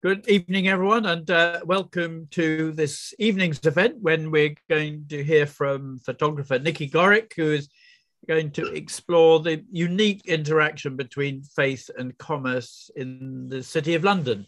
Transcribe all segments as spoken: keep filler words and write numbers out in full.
Good evening, everyone, and uh, welcome to this evening's event when we're going to hear from photographer Niki Gorick, who is going to explore the unique interaction between faith and commerce in the City of London.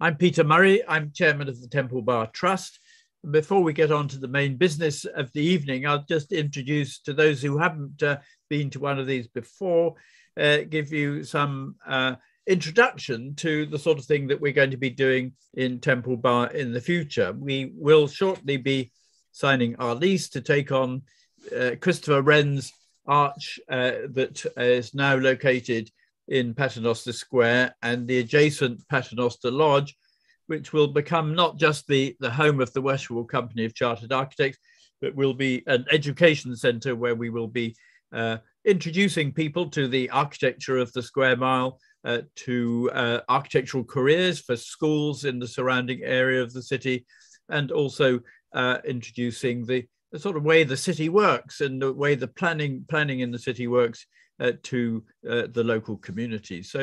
I'm Peter Murray. I'm chairman of the Temple Bar Trust. And before we get on to the main business of the evening, I'll just introduce to those who haven't uh, been to one of these before, uh, give you some uh, introduction to the sort of thing that we're going to be doing in Temple Bar in the future. We will shortly be signing our lease to take on uh, Christopher Wren's arch uh, that is now located in Paternoster Square and the adjacent Paternoster Lodge, which will become not just the, the home of the Westworld Company of Chartered Architects, but will be an education centre where we will be uh, introducing people to the architecture of the square mile, Uh, to uh, architectural careers for schools in the surrounding area of the city, and also uh, introducing the, the sort of way the city works and the way the planning planning in the city works uh, to uh, the local community. So,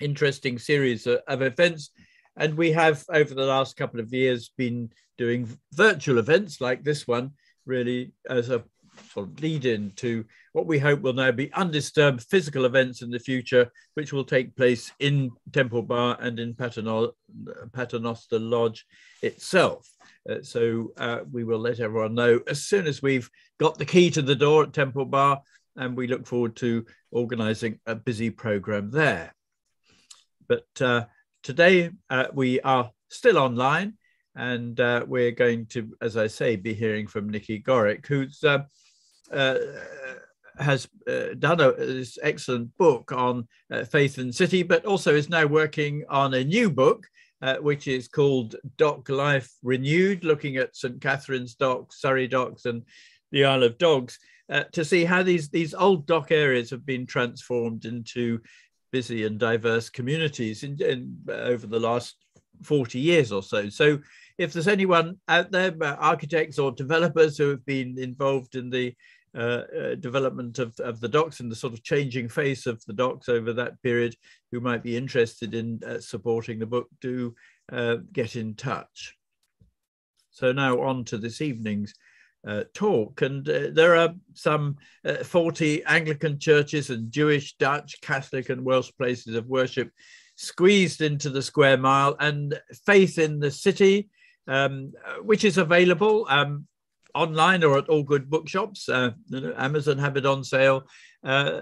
interesting series of events. And we have, over the last couple of years, been doing virtual events like this one, really as a sort of lead in to what we hope will now be undisturbed physical events in the future, which will take place in Temple Bar and in Paterno Paternoster Lodge itself. Uh, so uh, we will let everyone know as soon as we've got the key to the door at Temple Bar, and we look forward to organising a busy programme there. But uh, today uh, we are still online, and uh, we're going to, as I say, be hearing from Niki Gorick, who's uh, uh, has uh, done a, this excellent book on uh, Faith in the City, but also is now working on a new book, uh, which is called Dock Life Renewed, looking at Saint Catherine's Docks, Surrey Docks, and the Isle of Dogs, uh, to see how these, these old dock areas have been transformed into busy and diverse communities in, in, uh, over the last forty years or so. So if there's anyone out there, uh, architects or developers who have been involved in the uh, uh, development of, of the docks and the sort of changing face of the docks over that period, who might be interested in uh, supporting the book, do uh, get in touch. So now on to this evening's uh, talk. And uh, there are some uh, forty Anglican churches and Jewish, Dutch, Catholic and Welsh places of worship squeezed into the square mile, and Faith in the City, um, which is available um, online or at all good bookshops. Uh, Amazon have it on sale. Uh,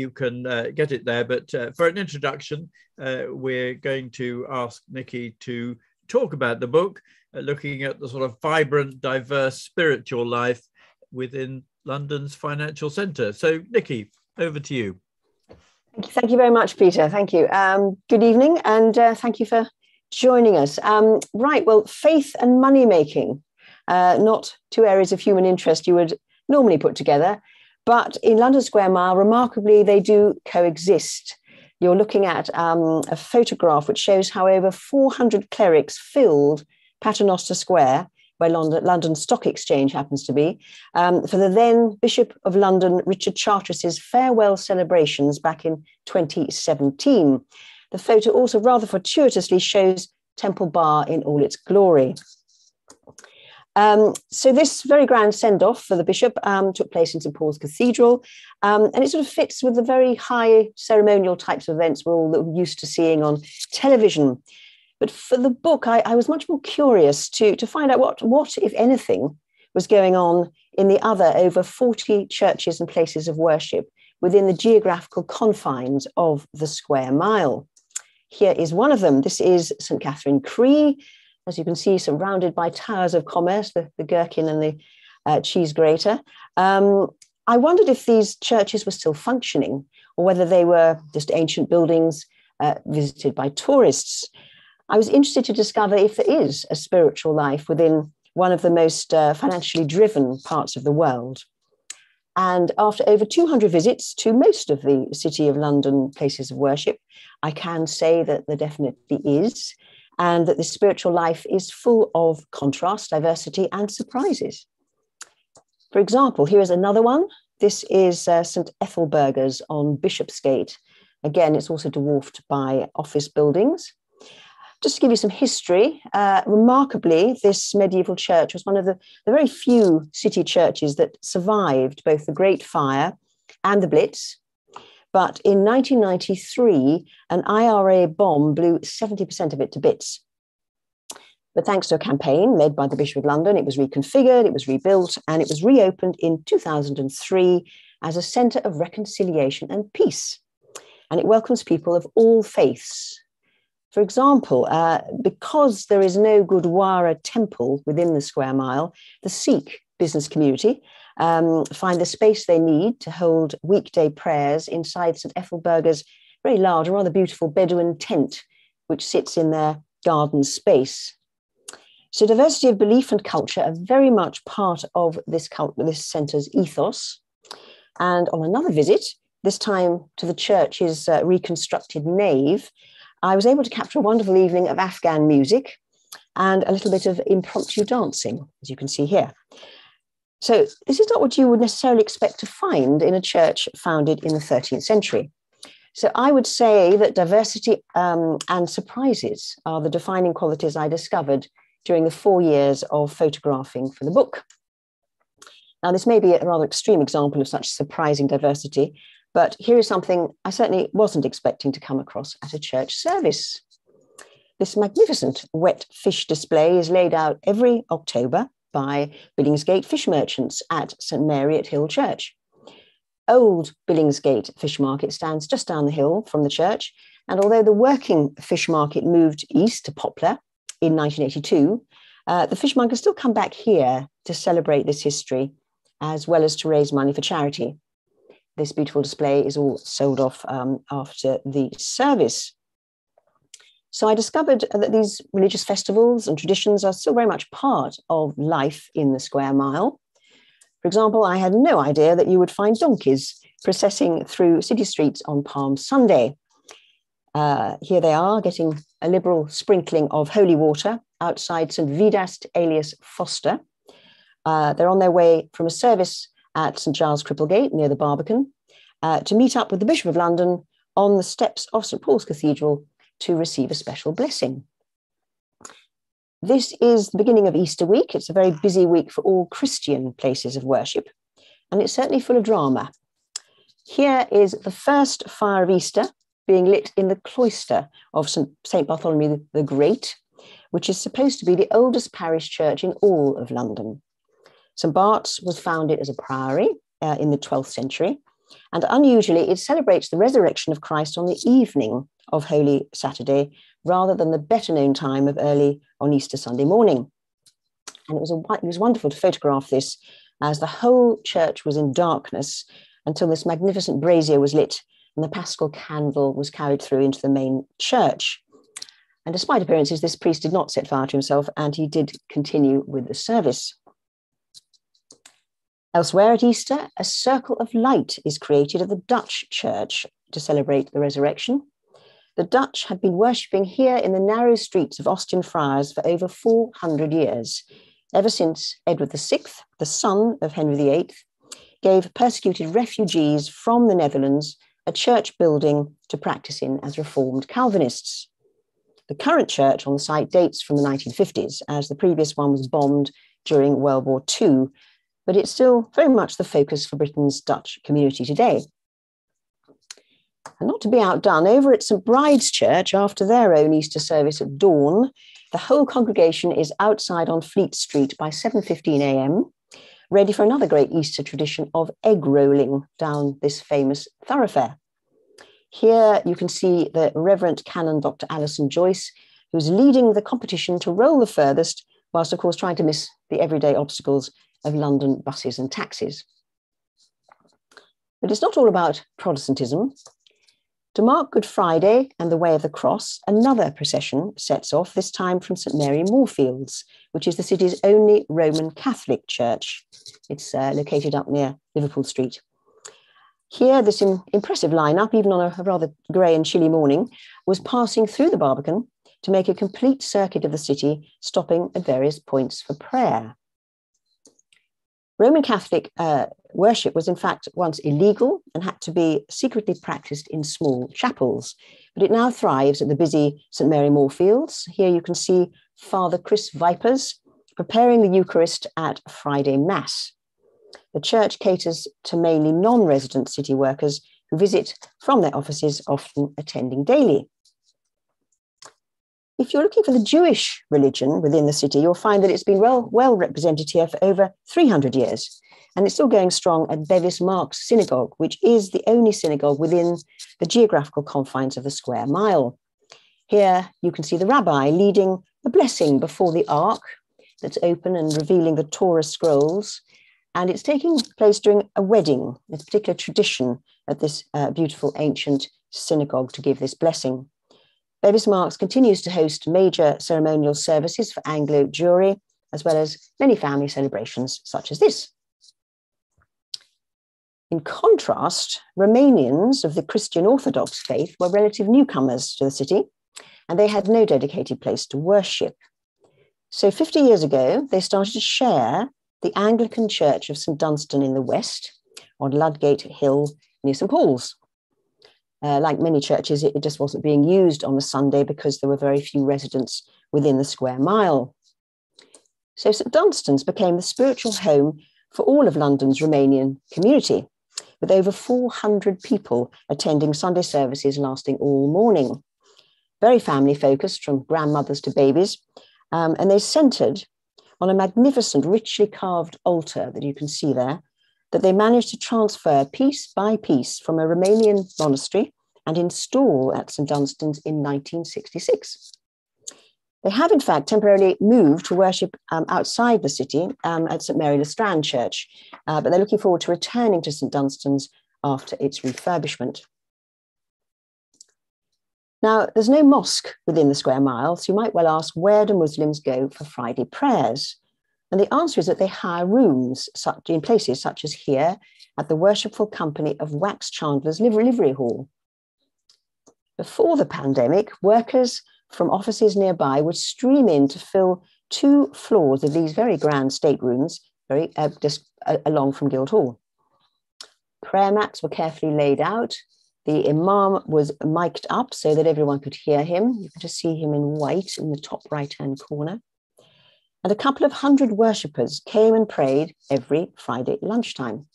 you can uh, get it there. But uh, for an introduction, uh, we're going to ask Niki to talk about the book, uh, looking at the sort of vibrant, diverse spiritual life within London's financial centre. So, Niki, over to you. Thank you very much, Peter. Thank you. Um, good evening, and uh, thank you for joining us. Um, right, well, faith and money-making, uh, not two areas of human interest you would normally put together, but in London Square Mile, remarkably, they do coexist. You're looking at um, a photograph which shows how over four hundred clerics filled Paternoster Square, where London, London Stock Exchange happens to be, um, for the then Bishop of London, Richard Charteris's farewell celebrations back in twenty seventeen. The photo also rather fortuitously shows Temple Bar in all its glory. Um, so this very grand send-off for the Bishop um, took place in St Paul's Cathedral, um, and it sort of fits with the very high ceremonial types of events we're all used to seeing on television. But for the book, I, I was much more curious to, to find out what, what, if anything, was going on in the other over forty churches and places of worship within the geographical confines of the square mile. Here is one of them. This is St Katharine Cree, as you can see, surrounded by towers of commerce, the, the gherkin and the uh, cheese grater. Um, I wondered if these churches were still functioning or whether they were just ancient buildings uh, visited by tourists. I was interested to discover if there is a spiritual life within one of the most uh, financially driven parts of the world. And after over two hundred visits to most of the City of London places of worship, I can say that there definitely is, and that the spiritual life is full of contrast, diversity, and surprises. For example, here is another one. This is uh, St Ethelburga's on Bishopsgate. Again, it's also dwarfed by office buildings. Just to give you some history, uh, remarkably, this medieval church was one of the, the very few city churches that survived both the Great Fire and the Blitz. But in nineteen ninety-three, an I R A bomb blew seventy percent of it to bits. But thanks to a campaign led by the Bishop of London, it was reconfigured, it was rebuilt, and it was reopened in two thousand three as a centre of reconciliation and peace. And it welcomes people of all faiths. For example, uh, because there is no Gurdwara temple within the square mile, the Sikh business community um, find the space they need to hold weekday prayers inside St Ethelburga's very large, rather beautiful Bedouin tent, which sits in their garden space. So diversity of belief and culture are very much part of this, cult this centre's ethos. And on another visit, this time to the church's uh, reconstructed nave, I was able to capture a wonderful evening of Afghan music and a little bit of impromptu dancing, as you can see here. So this is not what you would necessarily expect to find in a church founded in the thirteenth century. So I would say that diversity um, and surprises are the defining qualities I discovered during the four years of photographing for the book. Now, this may be a rather extreme example of such surprising diversity, but here is something I certainly wasn't expecting to come across at a church service. This magnificent wet fish display is laid out every October by Billingsgate fish merchants at St Mary at Hill Church. Old Billingsgate fish market stands just down the hill from the church, and although the working fish market moved east to Poplar in nineteen eighty-two, uh, the fishmongers still come back here to celebrate this history, as well as to raise money for charity. This beautiful display is all sold off um, after the service. So I discovered that these religious festivals and traditions are still very much part of life in the square mile. For example, I had no idea that you would find donkeys processing through city streets on Palm Sunday. Uh, here they are, getting a liberal sprinkling of holy water outside Saint Vedast alias Foster. Uh, they're on their way from a service at St Giles' Cripplegate near the Barbican, uh, to meet up with the Bishop of London on the steps of St Paul's Cathedral to receive a special blessing. This is the beginning of Easter week. It's a very busy week for all Christian places of worship, and it's certainly full of drama. Here is the first fire of Easter being lit in the cloister of Saint Bartholomew the Great, which is supposed to be the oldest parish church in all of London. Saint Bart's was founded as a priory uh, in the twelfth century, and unusually it celebrates the resurrection of Christ on the evening of Holy Saturday, rather than the better known time of early on Easter Sunday morning. And it was, a, it was wonderful to photograph this, as the whole church was in darkness until this magnificent brazier was lit and the Paschal candle was carried through into the main church. And despite appearances, this priest did not set fire to himself, and he did continue with the service. Elsewhere at Easter, a circle of light is created at the Dutch church to celebrate the resurrection. The Dutch had been worshipping here in the narrow streets of Austin Friars for over four hundred years, ever since Edward the sixth, the son of Henry the eighth, gave persecuted refugees from the Netherlands a church building to practice in as Reformed Calvinists. The current church on the site dates from the nineteen fifties, as the previous one was bombed during World War Two, but it's still very much the focus for Britain's Dutch community today. And not to be outdone, over at St Bride's Church, after their own Easter service at dawn, the whole congregation is outside on Fleet Street by seven fifteen a m, ready for another great Easter tradition of egg rolling down this famous thoroughfare. Here you can see the Reverend Canon Doctor Alison Joyce, who's leading the competition to roll the furthest, whilst of course trying to miss the everyday obstacles of London buses and taxis. But it's not all about Protestantism. To mark Good Friday and the Way of the Cross, another procession sets off, this time from St Mary Moorfields, which is the city's only Roman Catholic church. It's uh, located up near Liverpool Street. Here, this im- impressive lineup, even on a rather grey and chilly morning, was passing through the Barbican to make a complete circuit of the city, stopping at various points for prayer. Roman Catholic uh, Worship was in fact once illegal and had to be secretly practiced in small chapels, but it now thrives at the busy St Mary Moorfields. Here you can see Father Chris Vipers preparing the Eucharist at Friday Mass. The church caters to mainly non-resident city workers who visit from their offices, often attending daily. If you're looking for the Jewish religion within the city, you'll find that it's been well, well represented here for over three hundred years. And it's still going strong at Bevis Marks Synagogue, which is the only synagogue within the geographical confines of the square mile. Here you can see the rabbi leading a blessing before the ark that's open and revealing the Torah scrolls. And it's taking place during a wedding. It's a particular tradition at this uh, beautiful ancient synagogue to give this blessing. Bevis Marks continues to host major ceremonial services for Anglo Jewry, as well as many family celebrations such as this. In contrast, Romanians of the Christian Orthodox faith were relative newcomers to the city, and they had no dedicated place to worship. So fifty years ago, they started to share the Anglican Church of St Dunstan in the west on Ludgate Hill near St Paul's. Uh, like many churches, it, it just wasn't being used on the Sunday because there were very few residents within the square mile. So St Dunstan's became the spiritual home for all of London's Romanian community, with over four hundred people attending Sunday services lasting all morning. Very family focused, from grandmothers to babies, um, and they centered on a magnificent, richly carved altar that you can see there, that they managed to transfer piece by piece from a Romanian monastery and install at St Dunstan's in nineteen sixty-six. They have, in fact, temporarily moved to worship um, outside the city um, at St Mary Le Strand Church, uh, but they're looking forward to returning to St Dunstan's after its refurbishment. Now, there's no mosque within the square mile, so you might well ask, where do Muslims go for Friday prayers? And the answer is that they hire rooms such, in places such as here at the Worshipful Company of Wax Chandlers Livery Hall. Before the pandemic, workers from offices nearby would stream in to fill two floors of these very grand staterooms, very uh, just uh, along from Guildhall. Prayer mats were carefully laid out. The imam was mic'd up so that everyone could hear him. You can just see him in white in the top right-hand corner. And a couple of hundred worshippers came and prayed every Friday at lunchtime.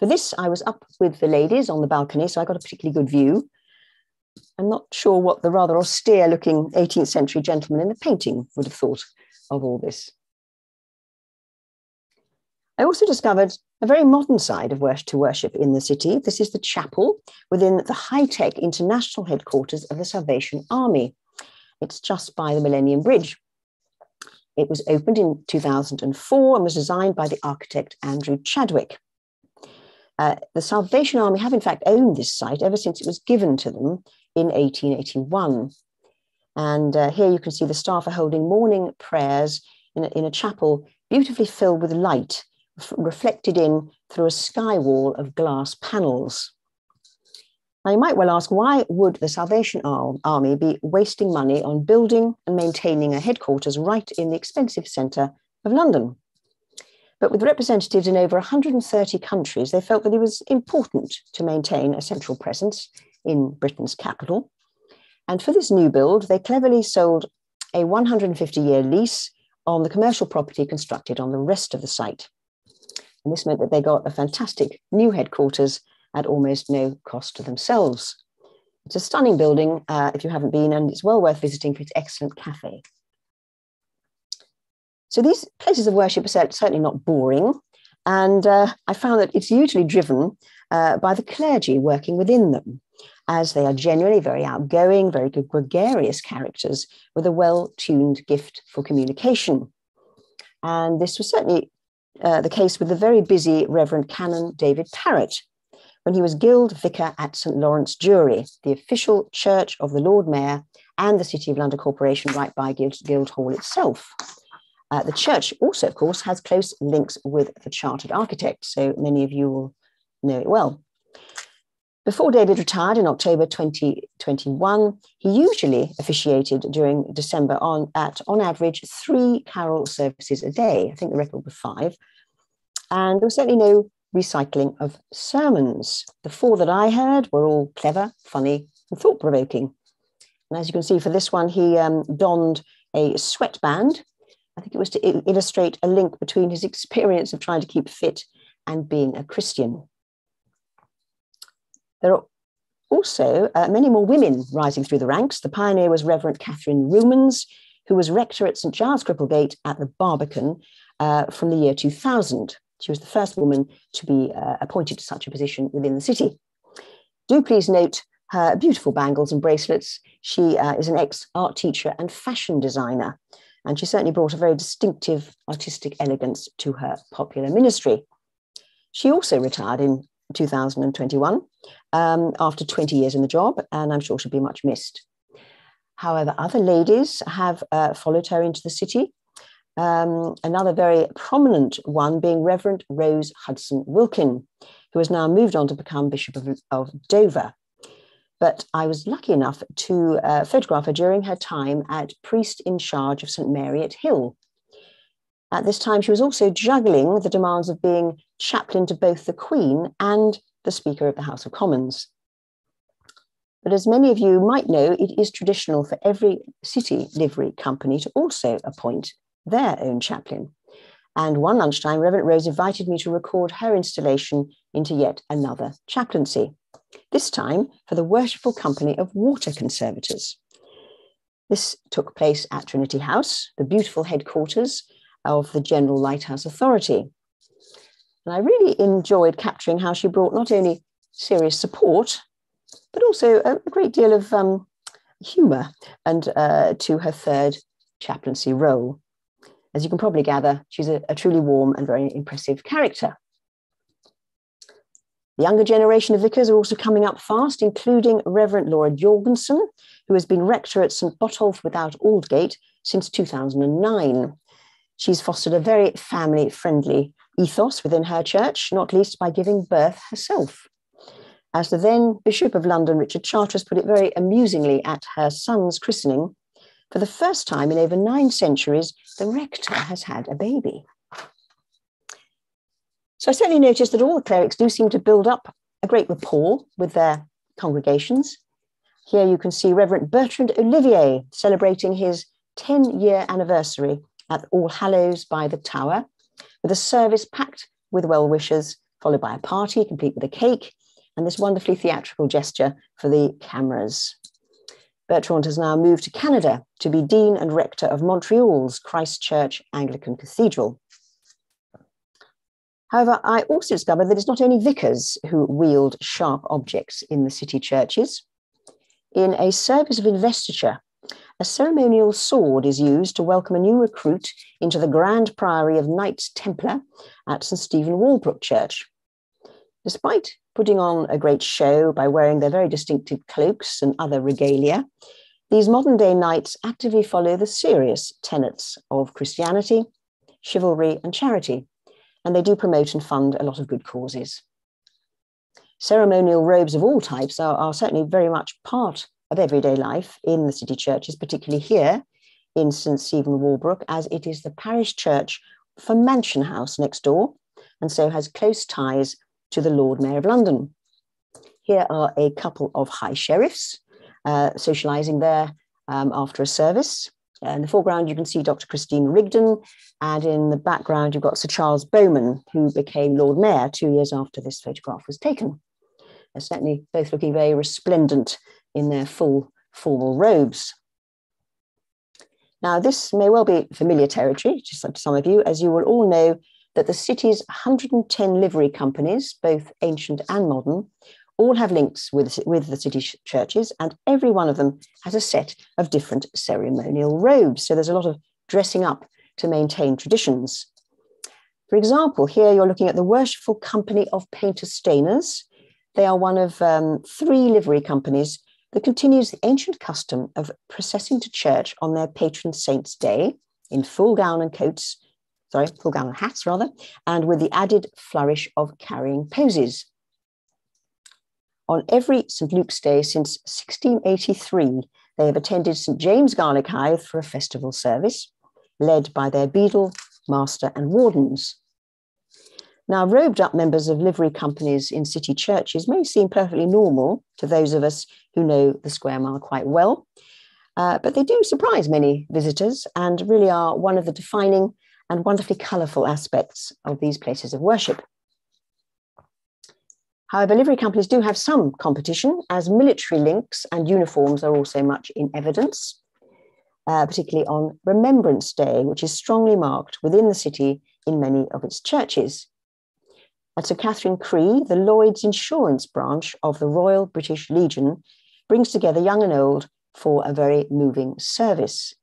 For this, I was up with the ladies on the balcony, so I got a particularly good view. I'm not sure what the rather austere-looking eighteenth century gentleman in the painting would have thought of all this. I also discovered a very modern side of worship to worship in the city. This is the chapel within the high-tech international headquarters of the Salvation Army. It's just by the Millennium Bridge. It was opened in two thousand four and was designed by the architect Andrew Chadwick. Uh, the Salvation Army have in fact owned this site ever since it was given to them in eighteen eighty-one. And uh, here you can see the staff are holding morning prayers in a, in a chapel beautifully filled with light, reflected in through a sky wall of glass panels. Now you might well ask, why would the Salvation Army be wasting money on building and maintaining a headquarters right in the expensive centre of London? But with representatives in over one hundred thirty countries, they felt that it was important to maintain a central presence in Britain's capital. And for this new build, they cleverly sold a one hundred fifty year lease on the commercial property constructed on the rest of the site. And this meant that they got a fantastic new headquarters at almost no cost to themselves. It's a stunning building uh, if you haven't been, and it's well worth visiting for its excellent cafe. So these places of worship are certainly not boring, and uh, I found that it's usually driven uh, by the clergy working within them, as they are generally very outgoing, very gregarious characters with a well-tuned gift for communication. And this was certainly uh, the case with the very busy Reverend Canon David Parrott, when he was Guild Vicar at St Lawrence Jewry, the official church of the Lord Mayor and the City of London Corporation right by Guildhall itself. Uh, the church also, of course, has close links with the Chartered Architects, so many of you will know it well. Before David retired in October twenty twenty-one, he usually officiated during December on, at, on average, three carol services a day. I think the record was five. And there was certainly no recycling of sermons. The four that I heard were all clever, funny, and thought-provoking. And as you can see for this one, he um, donned a sweatband. I think it was to illustrate a link between his experience of trying to keep fit and being a Christian. There are also uh, many more women rising through the ranks. The pioneer was Reverend Catherine Rumans, who was rector at St Giles' Cripplegate at the Barbican uh, from the year two thousand. She was the first woman to be uh, appointed to such a position within the city. Do please note her beautiful bangles and bracelets. She uh, is an ex-art teacher and fashion designer, and she certainly brought a very distinctive artistic elegance to her popular ministry. She also retired in two thousand twenty-one um, after twenty years in the job, and I'm sure she'll be much missed. However, other ladies have uh, followed her into the city. Um, another very prominent one being Reverend Rose Hudson Wilkin, who has now moved on to become Bishop of, of Dover. But I was lucky enough to uh, photograph her during her time at priest in charge of St Mary at Hill. At this time, she was also juggling the demands of being chaplain to both the Queen and the Speaker of the House of Commons. But as many of you might know, it is traditional for every city livery company to also appoint their own chaplain. And one lunchtime, Reverend Rose invited me to record her installation into yet another chaplaincy, this time for the Worshipful Company of Water Conservators. This took place at Trinity House, the beautiful headquarters of the General Lighthouse Authority. And I really enjoyed capturing how she brought not only serious support, but also a great deal of um, humour and uh, to her third chaplaincy role. As you can probably gather, she's a, a truly warm and very impressive character. The younger generation of vicars are also coming up fast, including Reverend Laura Jorgensen, who has been rector at St Botolph without Aldgate since two thousand nine. She's fostered a very family-friendly ethos within her church, not least by giving birth herself. As the then Bishop of London, Richard Charteris, put it very amusingly at her son's christening, for the first time in over nine centuries, the rector has had a baby. So I certainly noticed that all the clerics do seem to build up a great rapport with their congregations. Here you can see Reverend Bertrand Olivier celebrating his ten-year anniversary at All Hallows by the Tower, with a service packed with well-wishers, followed by a party complete with a cake, and this wonderfully theatrical gesture for the cameras. Bertrand has now moved to Canada to be Dean and Rector of Montreal's Christ Church Anglican Cathedral. However, I also discovered that it's not only vicars who wield sharp objects in the city churches. In a service of investiture, a ceremonial sword is used to welcome a new recruit into the Grand Priory of Knights Templar at St Stephen Walbrook Church. Despite putting on a great show by wearing their very distinctive cloaks and other regalia, these modern-day knights actively follow the serious tenets of Christianity, chivalry, and charity, and they do promote and fund a lot of good causes. Ceremonial robes of all types are, are certainly very much part of everyday life in the city churches, particularly here in St Stephen Walbrook, as it is the parish church for Mansion House next door, and so has close ties to the Lord Mayor of London. Here are a couple of high sheriffs uh, socialising there um, after a service. In the foreground, you can see Doctor Christine Rigdon, and in the background, you've got Sir Charles Bowman, who became Lord Mayor two years after this photograph was taken. They're certainly both looking very resplendent in their full formal robes. Now, this may well be familiar territory to some of you, as you will all know that the city's one hundred and ten livery companies, both ancient and modern, all have links with, with the city churches, and every one of them has a set of different ceremonial robes. So there's a lot of dressing up to maintain traditions. For example, here you're looking at the Worshipful Company of Painter Stainers. They are one of um, three livery companies that continues the ancient custom of processing to church on their patron saint's day in full gown and coats, sorry, full gown and hats rather, and with the added flourish of carrying posies. On every St Luke's Day since sixteen eighty-three, they have attended St James Garlick Hythe for a festival service, led by their beadle, master and wardens. Now, robed-up members of livery companies in city churches may seem perfectly normal to those of us who know the square mile quite well, uh, but they do surprise many visitors and really are one of the defining and wonderfully colourful aspects of these places of worship. However, livery companies do have some competition, as military links and uniforms are also much in evidence, uh, particularly on Remembrance Day, which is strongly marked within the city in many of its churches. At Saint Katharine Cree, the Lloyd's Insurance branch of the Royal British Legion brings together young and old for a very moving service.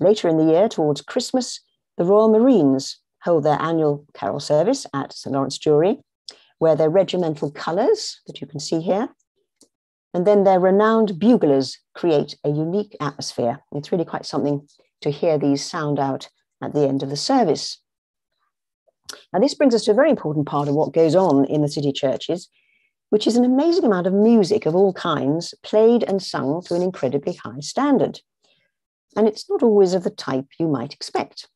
Later in the year, towards Christmas, the Royal Marines hold their annual carol service at St Lawrence Jewry, where their regimental colours, that you can see here, and then their renowned buglers create a unique atmosphere. It's really quite something to hear these sound out at the end of the service. Now, this brings us to a very important part of what goes on in the city churches, which is an amazing amount of music of all kinds, played and sung to an incredibly high standard. And it's not always of the type you might expect.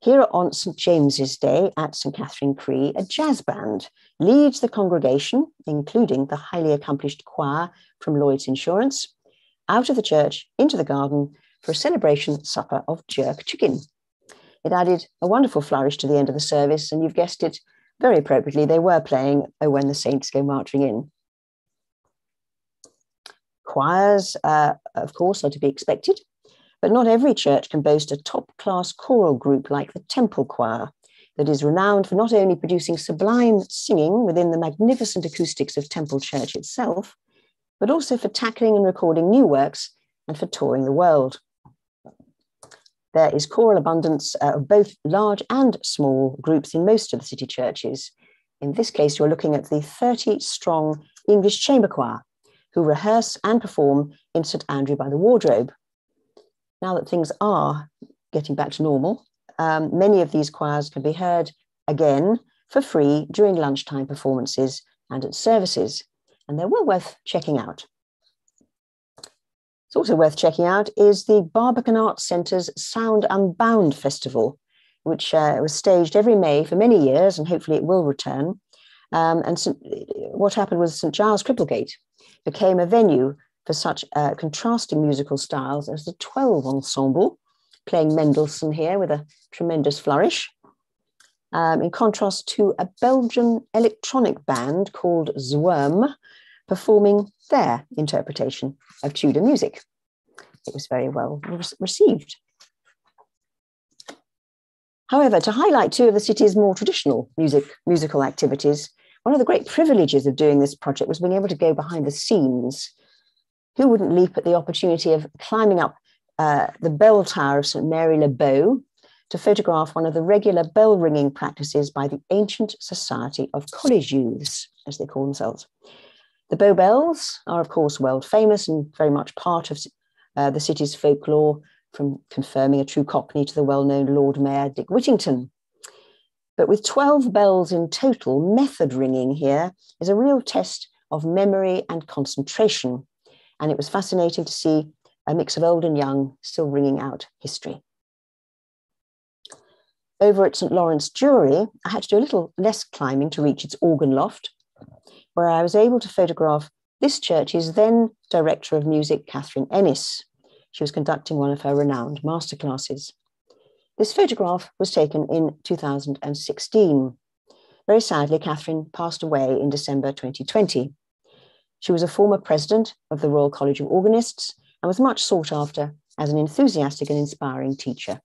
Here on St James's Day at St Katharine Cree, a jazz band leads the congregation, including the highly accomplished choir from Lloyd's Insurance, out of the church into the garden for a celebration supper of jerk chicken. It added a wonderful flourish to the end of the service, and you've guessed it, very appropriately, they were playing "Oh When the Saints Go Marching In." Choirs, uh, of course, are to be expected. But not every church can boast a top-class choral group like the Temple Choir, that is renowned for not only producing sublime singing within the magnificent acoustics of Temple Church itself, but also for tackling and recording new works and for touring the world. There is choral abundance of both large and small groups in most of the city churches. In this case, you're looking at the thirty-strong English Chamber Choir, who rehearse and perform in St Andrew by the Wardrobe. Now that things are getting back to normal, um, many of these choirs can be heard again for free during lunchtime performances and at services, and they're well worth checking out. It's also worth checking out is the Barbican Arts Centre's Sound Unbound Festival, which uh, was staged every May for many years, and hopefully it will return. Um, and St what happened was St Giles' Cripplegate became a venue for such uh, contrasting musical styles as the twelve Ensemble, playing Mendelssohn here with a tremendous flourish, um, in contrast to a Belgian electronic band called Zwerm, performing their interpretation of Tudor music. It was very well re received. However, to highlight two of the city's more traditional music, musical activities, one of the great privileges of doing this project was being able to go behind the scenes. Who wouldn't leap at the opportunity of climbing up uh, the bell tower of St Mary Le Bow to photograph one of the regular bell ringing practices by the ancient society of college youths, as they call themselves. The Bow Bells are, of course, world famous and very much part of uh, the city's folklore, from confirming a true Cockney to the well-known Lord Mayor Dick Whittington. But with twelve bells in total, method ringing here is a real test of memory and concentration. And it was fascinating to see a mix of old and young still ringing out history. Over at St Lawrence Jewry, I had to do a little less climbing to reach its organ loft, where I was able to photograph this church's then Director of Music, Catherine Ennis. She was conducting one of her renowned masterclasses. This photograph was taken in two thousand sixteen. Very sadly, Catherine passed away in December twenty twenty. She was a former president of the Royal College of Organists and was much sought after as an enthusiastic and inspiring teacher.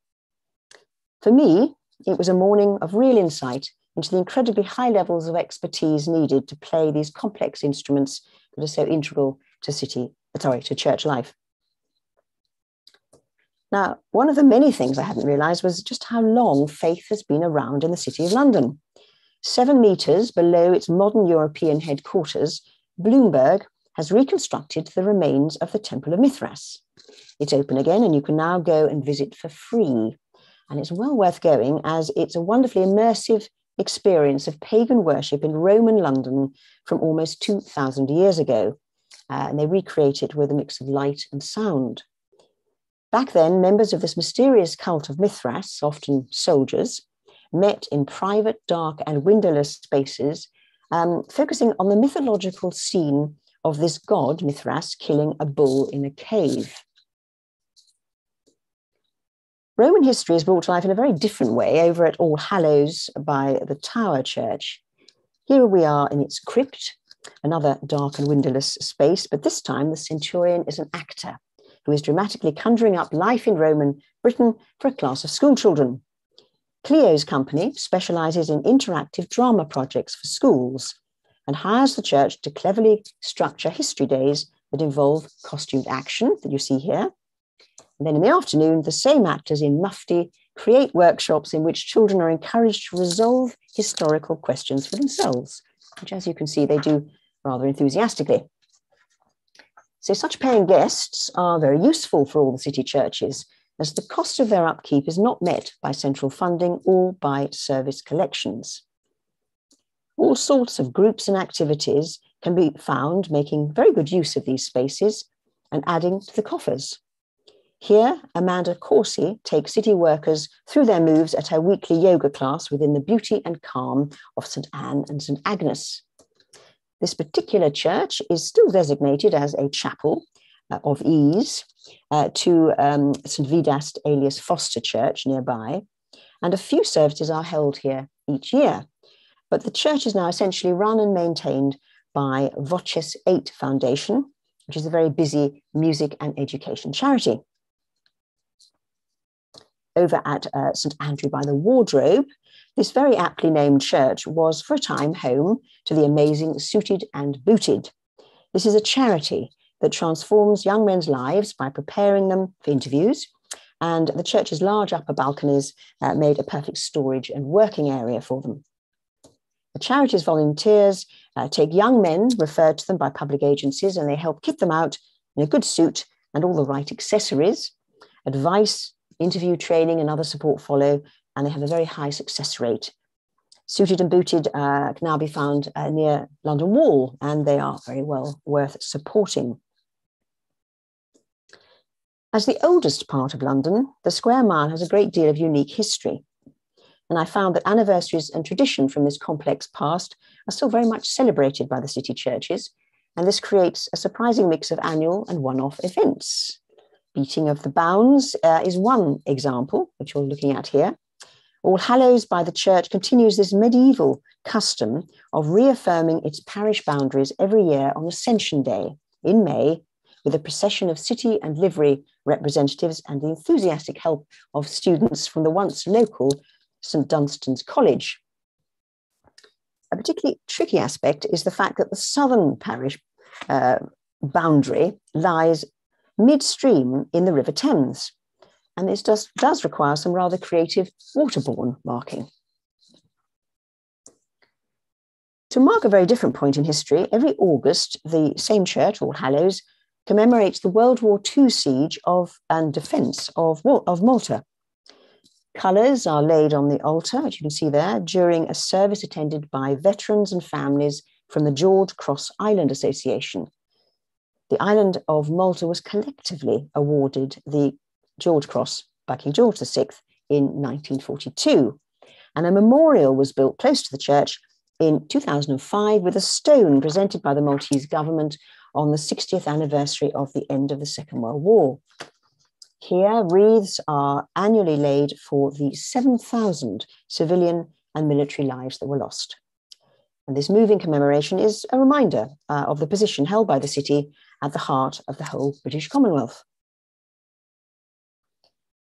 For me, it was a morning of real insight into the incredibly high levels of expertise needed to play these complex instruments that are so integral to city, sorry, to church life. Now, one of the many things I hadn't realised was just how long faith has been around in the City of London. Seven metres below its modern European headquarters, Bloomberg has reconstructed the remains of the Temple of Mithras. It's open again, and you can now go and visit for free. And it's well worth going, as it's a wonderfully immersive experience of pagan worship in Roman London from almost two thousand years ago. Uh, and they recreate it with a mix of light and sound. Back then, members of this mysterious cult of Mithras, often soldiers, met in private, dark and windowless spaces, um, focusing on the mythological scene of this god, Mithras, killing a bull in a cave. Roman history is brought to life in a very different way over at All Hallows by the Tower Church. Here we are in its crypt, another dark and windowless space, but this time the centurion is an actor who is dramatically conjuring up life in Roman Britain for a class of schoolchildren. Cleo's company specialises in interactive drama projects for schools and hires the church to cleverly structure history days that involve costumed action that you see here. And then in the afternoon, the same actors in mufti create workshops in which children are encouraged to resolve historical questions for themselves, which, as you can see, they do rather enthusiastically. So such paying guests are very useful for all the city churches, as the cost of their upkeep is not met by central funding or by service collections. All sorts of groups and activities can be found making very good use of these spaces and adding to the coffers. Here, Amanda Corsi takes city workers through their moves at her weekly yoga class within the beauty and calm of St Anne and St Agnes. This particular church is still designated as a chapel uh, of ease uh, to um, St Vedast alias Foster Church nearby, and a few services are held here each year. But the church is now essentially run and maintained by Voces eight Foundation, which is a very busy music and education charity. Over at uh, St Andrew by the Wardrobe, this very aptly named church was for a time home to the amazing Suited and Booted. This is a charity that transforms young men's lives by preparing them for interviews, and the church's large upper balconies uh, made a perfect storage and working area for them. The charity's volunteers uh, take young men referred to them by public agencies, and they help kit them out in a good suit and all the right accessories. Advice, interview training and other support follow, and they have a very high success rate. Suited and Booted uh, can now be found uh, near London Wall, and they are very well worth supporting. As the oldest part of London, the square mile has a great deal of unique history, and I found that anniversaries and tradition from this complex past are still very much celebrated by the city churches, and this creates a surprising mix of annual and one-off events. Beating of the bounds uh, is one example, which we're looking at here. All Hallows by the church continues this medieval custom of reaffirming its parish boundaries every year on Ascension Day in May, with a procession of city and livery representatives and the enthusiastic help of students from the once local St Dunstan's College. A particularly tricky aspect is the fact that the southern parish uh, boundary lies midstream in the River Thames, and this does, does require some rather creative waterborne marking. To mark a very different point in history, every August, the same church, All Hallows, commemorates the World War Two siege of and defence of, of Malta. Colours are laid on the altar, which you can see there, during a service attended by veterans and families from the George Cross Island Association. The island of Malta was collectively awarded the George Cross by King George the Sixth in nineteen forty-two. And a memorial was built close to the church in two thousand five with a stone presented by the Maltese government on the sixtieth anniversary of the end of the Second World War. Here, wreaths are annually laid for the seven thousand civilian and military lives that were lost. And this moving commemoration is a reminder uh, of the position held by the city at the heart of the whole British Commonwealth.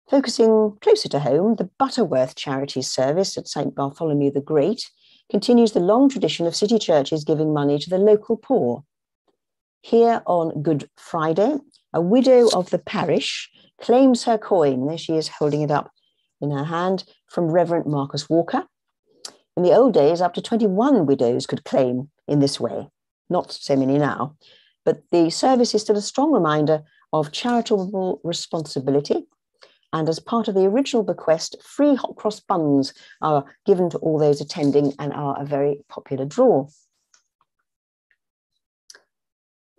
Focusing closer to home, the Butterworth Charity Service at St Bartholomew the Great continues the long tradition of city churches giving money to the local poor. Here on Good Friday, a widow of the parish claims her coin, there she is holding it up in her hand, from Reverend Marcus Walker. In the old days, up to twenty-one widows could claim in this way, not so many now. But the service is still a strong reminder of charitable responsibility. And as part of the original bequest, free hot cross buns are given to all those attending and are a very popular draw.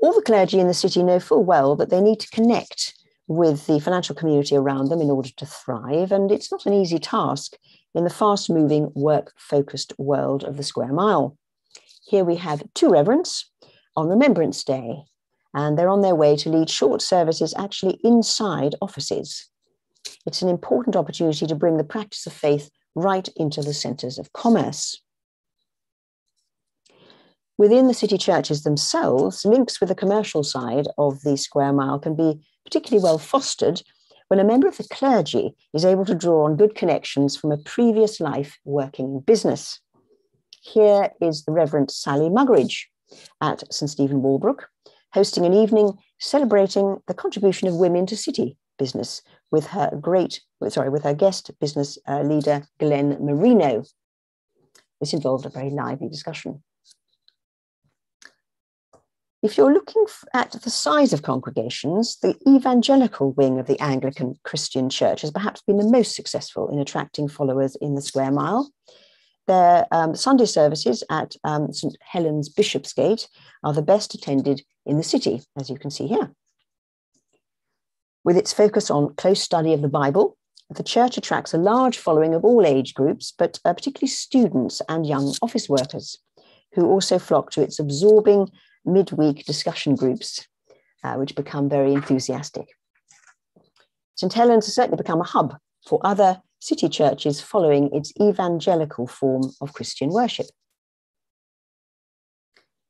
All the clergy in the city know full well that they need to connect with the financial community around them in order to thrive. And it's not an easy task in the fast-moving, work-focused world of the square mile. Here we have two reverends on Remembrance Day, and they're on their way to lead short services actually inside offices. It's an important opportunity to bring the practice of faith right into the centres of commerce. Within the city churches themselves, links with the commercial side of the square mile can be particularly well fostered when a member of the clergy is able to draw on good connections from a previous life working in business. Here is the Reverend Sally Muggeridge at St Stephen Walbrook, hosting an evening celebrating the contribution of women to city business with her great, sorry, with her guest business uh, leader, Glenn Marino. This involved a very lively discussion. If you're looking at the size of congregations, the evangelical wing of the Anglican Christian Church has perhaps been the most successful in attracting followers in the square mile. Their um, Sunday services at um, St Helen's Bishopsgate are the best attended in the city, as you can see here. With its focus on close study of the Bible, the church attracts a large following of all age groups, but uh, particularly students and young office workers, who also flock to its absorbing midweek discussion groups, uh, which become very enthusiastic. St Helen's has certainly become a hub for other city churches following its evangelical form of Christian worship.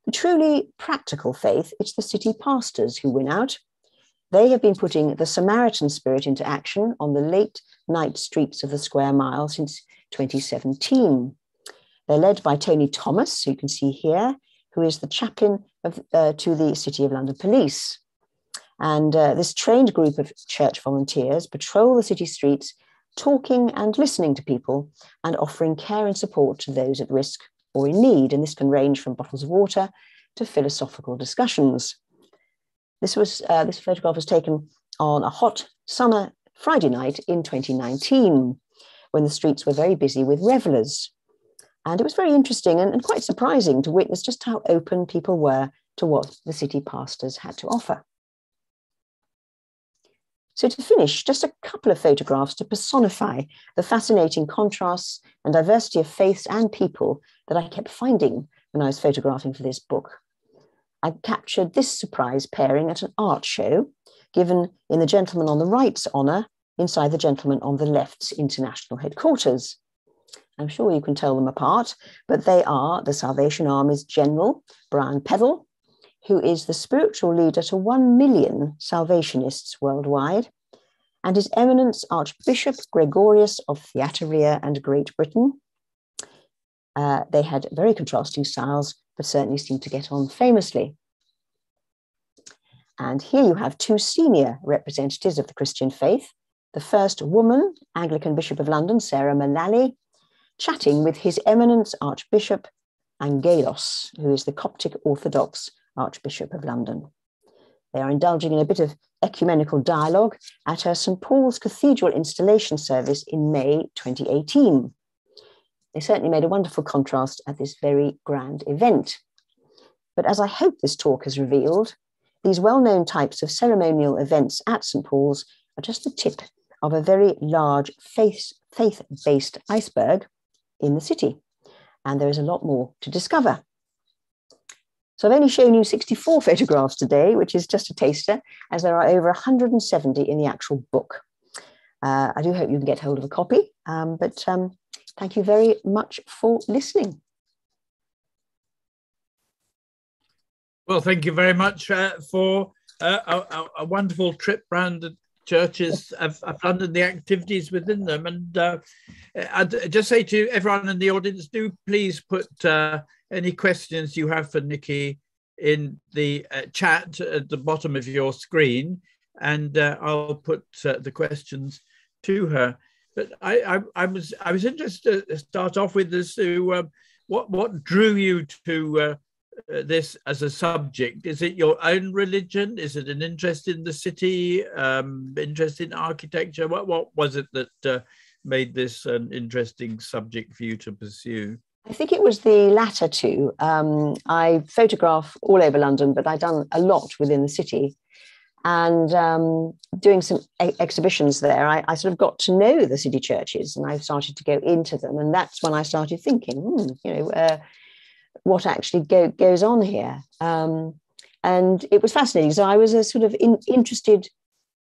The truly practical faith, it's the city pastors who win out. They have been putting the Samaritan spirit into action on the late night streets of the square mile since twenty seventeen. They're led by Tony Thomas, who you can see here, who is the chaplain of, uh, to the City of London Police. And uh, this trained group of church volunteers patrol the city streets, talking and listening to people and offering care and support to those at risk or in need. And this can range from bottles of water to philosophical discussions. This, was, uh, this photograph was taken on a hot summer Friday night in twenty nineteen, when the streets were very busy with revellers. And it was very interesting and, and quite surprising to witness just how open people were to what the city pastors had to offer. So to finish, just a couple of photographs to personify the fascinating contrasts and diversity of faiths and people that I kept finding when I was photographing for this book. I captured this surprise pairing at an art show given in the gentleman on the right's honour inside the gentleman on the left's international headquarters. I'm sure you can tell them apart, but they are the Salvation Army's General, Brian Pevell, who is the spiritual leader to one million Salvationists worldwide, and His Eminence Archbishop Gregorius of Theataria and Great Britain. Uh, they had very contrasting styles, but certainly seemed to get on famously. And here you have two senior representatives of the Christian faith, the first woman, Anglican Bishop of London, Sarah Mullally, chatting with His Eminence Archbishop Angelos, who is the Coptic Orthodox Archbishop of London. They are indulging in a bit of ecumenical dialogue at her St Paul's Cathedral installation service in May twenty eighteen. They certainly made a wonderful contrast at this very grand event. But as I hope this talk has revealed, these well-known types of ceremonial events at St Paul's are just the tip of a very large faith, faith-based iceberg in the city, and there is a lot more to discover. So I've only shown you sixty-four photographs today, which is just a taster, as there are over one hundred seventy in the actual book. Uh, I do hope you can get hold of a copy, um, but um, thank you very much for listening. Well, thank you very much uh, for uh, a, a wonderful trip round the churches of, of London, the activities within them. And uh, I'd just say to everyone in the audience, do please put uh, any questions you have for Niki in the uh, chat at the bottom of your screen, and uh, I'll put uh, the questions to her. But I, I, I was I was interested to start off with this. To, um, what, what drew you to uh, Uh, this as a subject? Is it your own religion? Is it an interest in the city, um, interest in architecture? What, what was it that uh, made this an interesting subject for you to pursue? I think it was the latter two. Um, I photograph all over London, but I've done a lot within the city. and um, doing some ex- exhibitions there, I, I sort of got to know the city churches, and I started to go into them. And that's when I started thinking, hmm, you know, uh, what actually go, goes on here? Um, and it was fascinating. So I was a sort of in, interested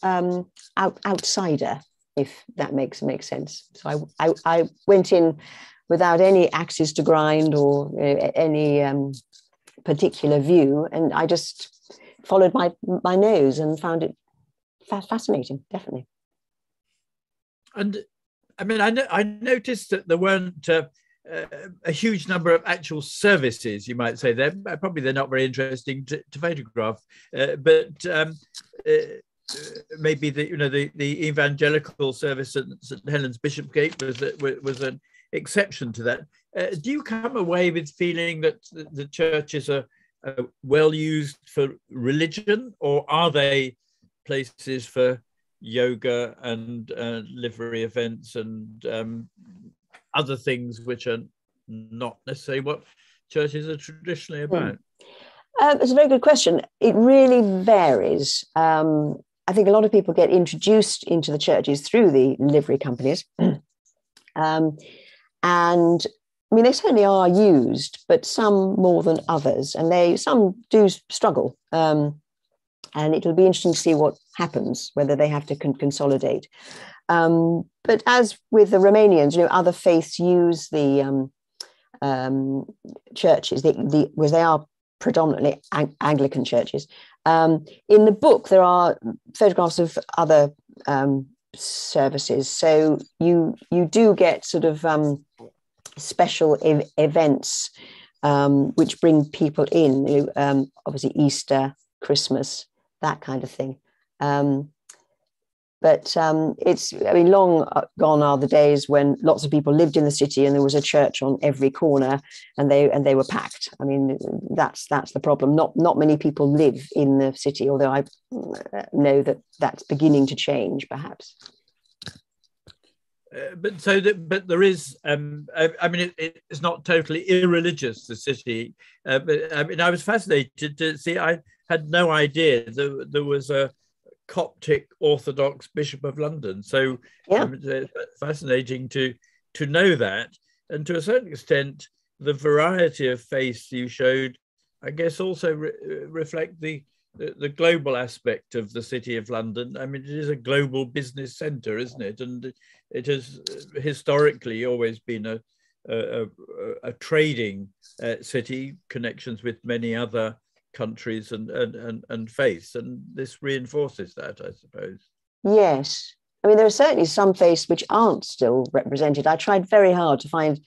um, out, outsider, if that makes makes sense. So I, I, I went in without any axes to grind or you know, any um, particular view, and I just followed my my nose and found it fa- fascinating, definitely. And I mean, I no- I noticed that there weren't uh, uh, a huge number of actual services, you might say. They're probably they're not very interesting to, to photograph, uh, but um, uh, maybe the you know the, the evangelical service at St Helen's Bishopsgate was a, was an exception to that. Uh, do you come away with feeling that the, the churches are Uh, well used for religion, or are they places for yoga and uh, livery events and um, other things which are not necessarily what churches are traditionally about? Uh, it's a very good question. It really varies. Um, I think a lot of people get introduced into the churches through the livery companies. um, and I mean, they certainly are used, but some more than others, and they some do struggle. Um, and it'll be interesting to see what happens, whether they have to con- consolidate. Um, but as with the Romanians, you know, other faiths use the um, um, churches, the, the, whereas they are predominantly Ang- Anglican churches. Um, in the book, there are photographs of other um, services, so you you do get sort of Um, special ev- events um, which bring people in, you know, um, obviously Easter, Christmas, that kind of thing. Um, but um, it's, I mean, long gone are the days when lots of people lived in the city and there was a church on every corner, and they and they were packed. I mean, that's that's the problem. Not not many people live in the city, although I know that that's beginning to change, perhaps. Uh, but so that, but there is. Um, I, I mean, it, it, it's not totally irreligious, the city. Uh, but I mean, I was fascinated to see. I had no idea there, there was a Coptic Orthodox Bishop of London. So yeah, um, it's fascinating to to know that, and to a certain extent, the variety of faiths you showed, I guess, also re- reflect the, the the global aspect of the city of London. I mean, it is a global business centre, isn't it? And it has historically always been a, a, a, a trading uh, city, connections with many other countries and, and, and, and faiths. And this reinforces that, I suppose. Yes. I mean, there are certainly some faiths which aren't still represented. I tried very hard to find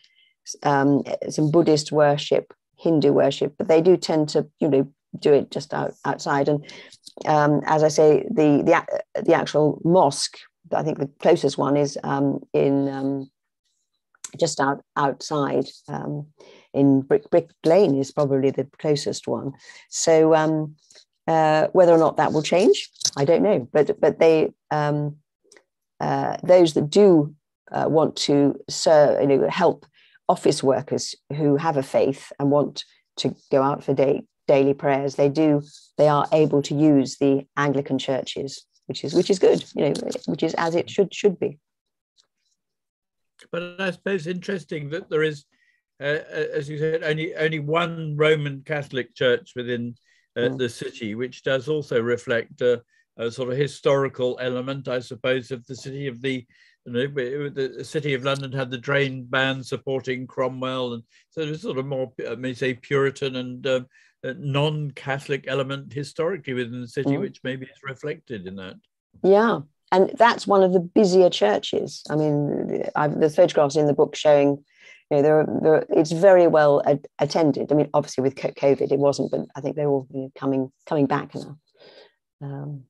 um, some Buddhist worship, Hindu worship, but they do tend to, you know, do it just out, outside. And um, as I say, the, the, the actual mosque, I think the closest one is um, in um, just out outside um, in Brick Brick Lane is probably the closest one. So um, uh, whether or not that will change, I don't know. But but they um, uh, those that do uh, want to serve, you know, help office workers who have a faith and want to go out for day, daily prayers, they do they are able to use the Anglican churches, which is which is good, you know, which is as it should should be. But I suppose interesting that there is, uh, as you said, only only one Roman Catholic church within uh, mm. the city, which does also reflect a, a sort of historical element, I suppose, of the city of the, you know, the city of London had the drain ban supporting Cromwell, and so there's sort of more, I may say, Puritan and um, non-Catholic element historically within the city, mm. which maybe is reflected in that. Yeah, and that's one of the busier churches. I mean, I've, the photographs in the book showing, you know, there are, there are, it's very well ad- attended. I mean, obviously with COVID it wasn't, but I think they're all coming coming back now. Um,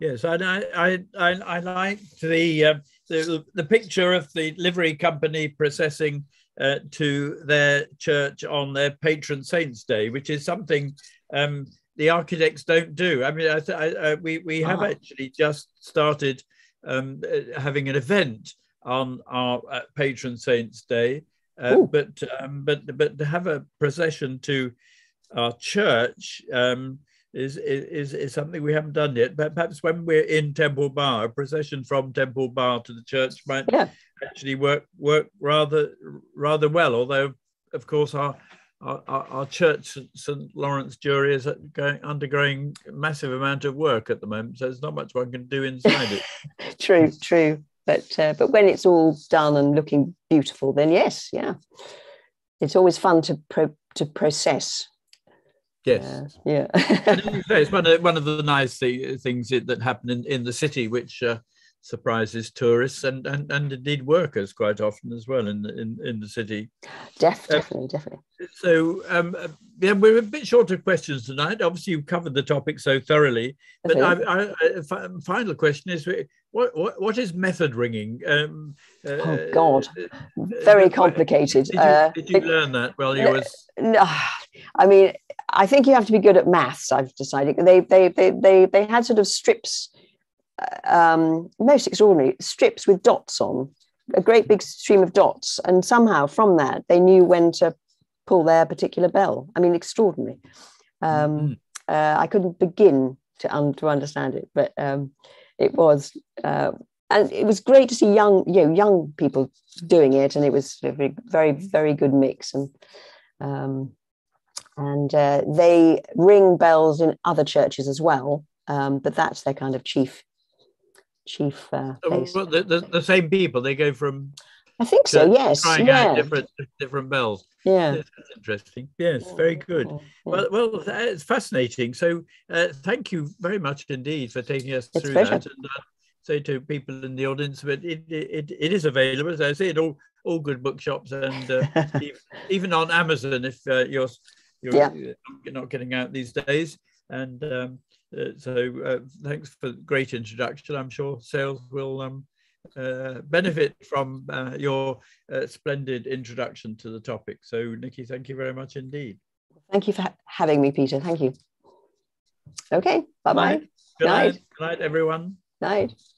yes, I I I, I like the, uh, the the picture of the livery company processing Uh, to their church on their patron saint's day, which is something um, the architects don't do. I mean, I th- I, uh, we we have ah. actually just started um, uh, having an event on our uh, patron saint's day, uh, but um, but but to have a procession to our church um, is, is, is something we haven't done yet. But perhaps when we're in Temple Bar, a procession from Temple Bar to the church might yeah. actually work work rather rather well. Although, of course, our Our, our, our church, St Lawrence Jewry, is going, undergoing a massive amount of work at the moment, so there's not much one can do inside it. True, true. But uh, but when it's all done and looking beautiful, then yes, yeah. It's always fun to pro to process. Yes. Uh, yeah. It's one of, one of the nice th things that happen in, in the city, which uh, surprises tourists and, and and indeed workers quite often as well in the, in, in the city. Definitely, um, definitely. So um, yeah, we're a bit short of questions tonight. Obviously, you've covered the topic so thoroughly. But I, I, I, final question is: what what, what is method ringing? Um, uh, oh God, very complicated. Did you, uh, did you uh, learn that while you uh, were? No, I mean, I think you have to be good at maths. I've decided they they they they, they had sort of strips. Um, most extraordinary strips with dots on, a great big stream of dots, and somehow from that they knew when to pull their particular bell. I mean, extraordinary. Um, mm-hmm. uh, I couldn't begin to un to understand it, but um, it was, uh, and it was great to see young, you know, young people doing it, and it was a very, very good mix. And um, and uh, they ring bells in other churches as well, um, but that's their kind of chief. Chief, uh, well, the, the, the same people, they go from. I think so. Yes, trying yeah. out different different bells. Yeah, that's interesting. Yes, yeah. Very good. Yeah. Well, well, it's fascinating. So, uh, thank you very much indeed for taking us it's through that. And I'd say to people in the audience, but it it it is available, as I say, in all all good bookshops and uh, even, even on Amazon if uh, you're you're, yeah. you're not getting out these days. And um, Uh, so uh, thanks for the great introduction. I'm sure sales will um, uh, benefit from uh, your uh, splendid introduction to the topic. So, Niki, thank you very much indeed. Thank you for ha having me, Peter. Thank you. Okay, bye-bye. Good night. Good night, everyone. Night.